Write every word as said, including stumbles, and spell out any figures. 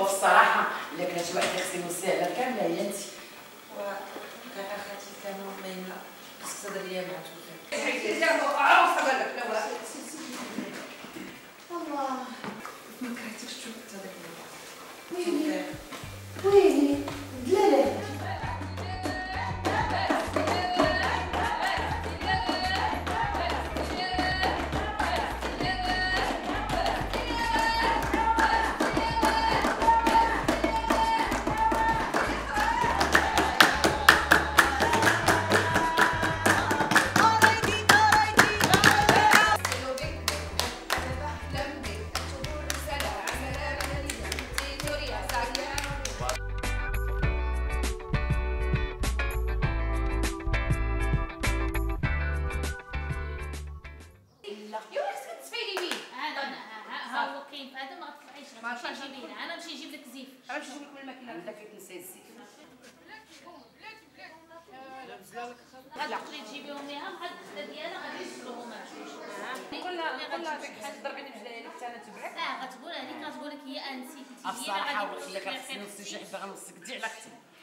الصراحه اللي كانت واحده خصني نوصيها على كامله هي انت وكان اخاتي كانوا مايمه خص تهضر ليا مع توفيق حيت جابو عروسه قال لك لا والله الله ما كرهتكش تشوف تهضر ليا ويلي دلاله أصلا حاول خليك غنوصيك، غنوصيك دي على ختي.